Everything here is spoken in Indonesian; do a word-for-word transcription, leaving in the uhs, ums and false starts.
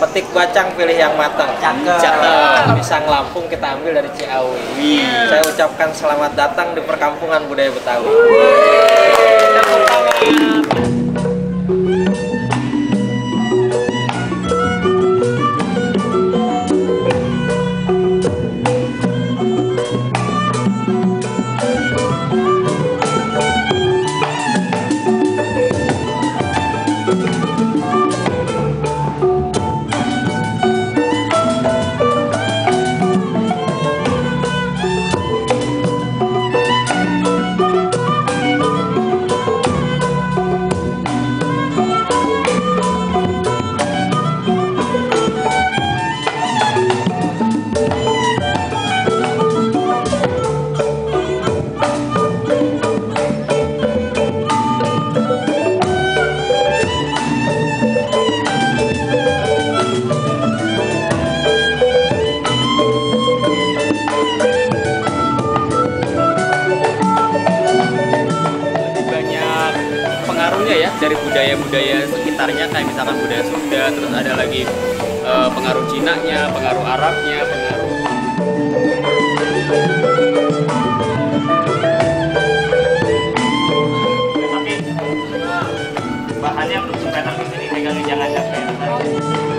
Petik bacang, pilih yang matang. Cakep. Pisang Lampung kita ambil dari Ciawi. Wih. Saya ucapkan selamat datang di perkampungan budaya Betawi. Ya dari budaya-budaya sekitarnya kayak misalkan budaya Sunda, terus ada lagi e, pengaruh Cinanya, pengaruh Arabnya, pengaruh tapi bahannya belum sempat di sini, pegangin jangan capek.